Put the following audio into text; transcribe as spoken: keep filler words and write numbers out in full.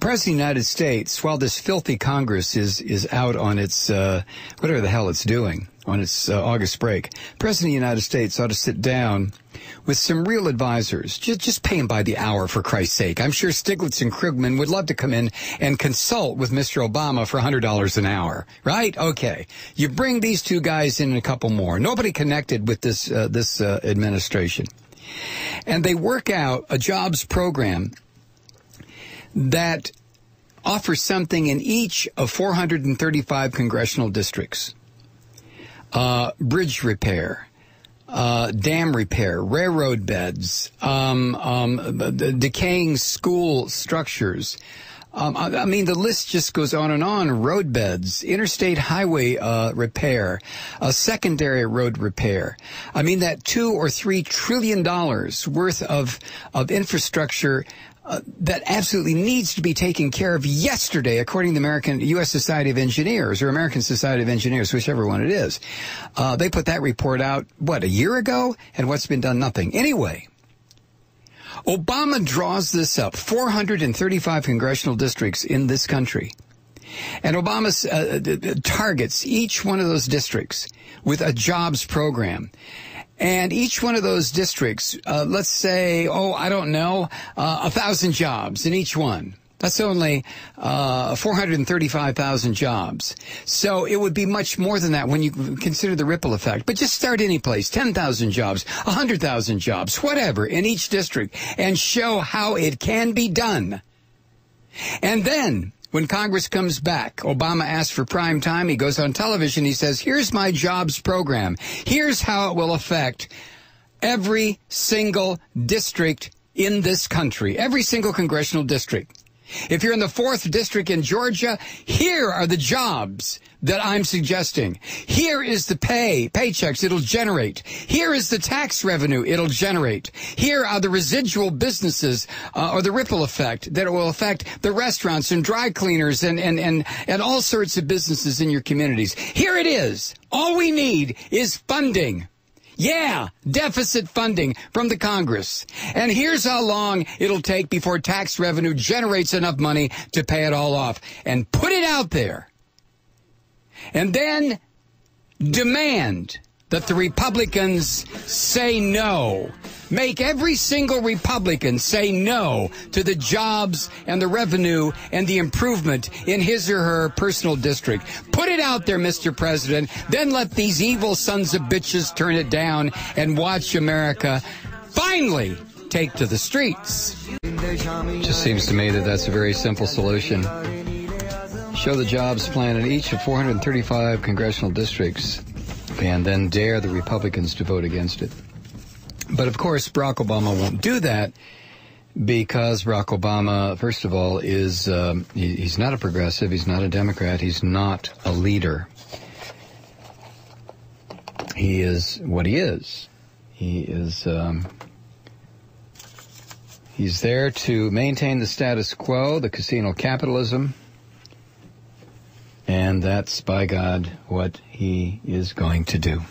President of the United States, while this filthy Congress is is out on its uh, whatever the hell it's doing on its uh, August break, President of the United States ought to sit down with some real advisors. Just, just pay him by the hour, for Christ's sake. I'm sure Stiglitz and Krugman would love to come in and consult with Mister Obama for one hundred dollars an hour, right? Okay. You bring these two guys in and a couple more. Nobody connected with this, uh, this uh, administration. And they work out a jobs program that offers something in each of four hundred thirty-five congressional districts. Uh, bridge repair, uh, dam repair, railroad beds, um, um, decaying school structures. Um, I, I mean, the list just goes on and on. Road beds, interstate highway uh, repair, uh, secondary road repair. I mean, that two or three trillion dollars worth of of infrastructure Uh, that absolutely needs to be taken care of yesterday, according to the American U S Society of Engineers, or American Society of Engineers, whichever one it is. Uh, they put that report out, what, a year ago? And what's been done? Nothing. Anyway, Obama draws this up, four hundred thirty-five congressional districts in this country. And Obama uh, targets each one of those districts with a jobs program. And each one of those districts, uh, let's say, oh, I don't know, uh, a thousand jobs in each one. That's only uh, four hundred thirty-five thousand jobs. So it would be much more than that when you consider the ripple effect. But just start any place, ten thousand jobs, one hundred thousand jobs, whatever, in each district, and show how it can be done. And then, when Congress comes back, Obama asks for prime time. He goes on television. He says, here's my jobs program. Here's how it will affect every single district in this country, every single congressional district. If you're in the fourth district in Georgia, here are the jobs that I'm suggesting. Here is the pay, paychecks it'll generate. Here is the tax revenue it'll generate. Here are the residual businesses uh, or the ripple effect that it will affect the restaurants and dry cleaners and, and, and, and all sorts of businesses in your communities. Here it is. All we need is funding. Yeah, deficit funding from the Congress. And here's how long it'll take before tax revenue generates enough money to pay it all off. And put it out there. And then demand that the Republicans say no. Make every single Republican say no to the jobs and the revenue and the improvement in his or her personal district. Put it out there, Mister President. Then let these evil sons of bitches turn it down and watch America finally take to the streets. Just seems to me that that's a very simple solution. Show the jobs plan in each of four hundred thirty-five congressional districts and then dare the Republicans to vote against it. But, of course, Barack Obama won't do that because Barack Obama, first of all, is um, he, he's not a progressive. He's not a Democrat. He's not a leader. He is what he is. He is um, he's there to maintain the status quo, the casino capitalism. And that's, by God, what he is going to do.